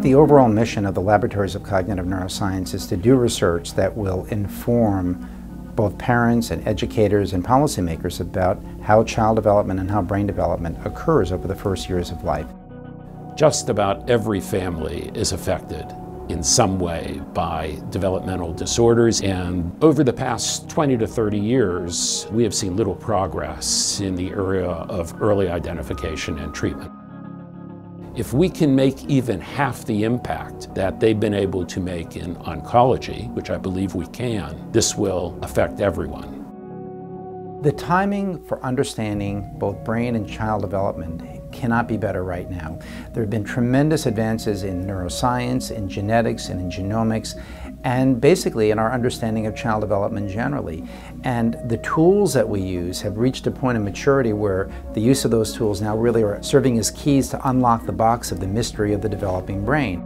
The overall mission of the Laboratories of Cognitive Neuroscience is to do research that will inform both parents and educators and policymakers about how child development and how brain development occurs over the first years of life. Just about every family is affected in some way by developmental disorders, and over the past 20 to 30 years, we have seen little progress in the area of early identification and treatment. If we can make even half the impact that they've been able to make in oncology, which I believe we can, this will affect everyone. The timing for understanding both brain and child development cannot be better right now. There have been tremendous advances in neuroscience, in genetics, and in genomics, and basically in our understanding of child development generally. And the tools that we use have reached a point of maturity where the use of those tools now really are serving as keys to unlock the box of the mystery of the developing brain.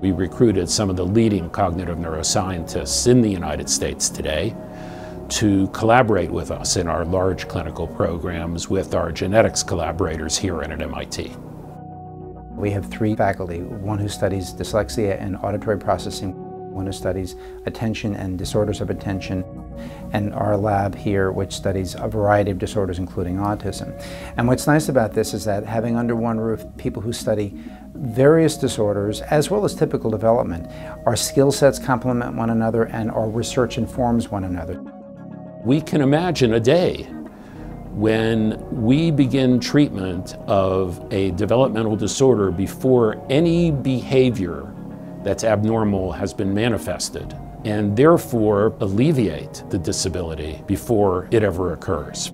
We recruited some of the leading cognitive neuroscientists in the United States today to collaborate with us in our large clinical programs with our genetics collaborators here at MIT. We have three faculty, one who studies dyslexia and auditory processing, one who studies attention and disorders of attention, and our lab here, which studies a variety of disorders, including autism. And what's nice about this is that having under one roof people who study various disorders, as well as typical development, our skill sets complement one another and our research informs one another. We can imagine a day when we begin treatment of a developmental disorder before any behavior that's abnormal has been manifested, and therefore alleviate the disability before it ever occurs.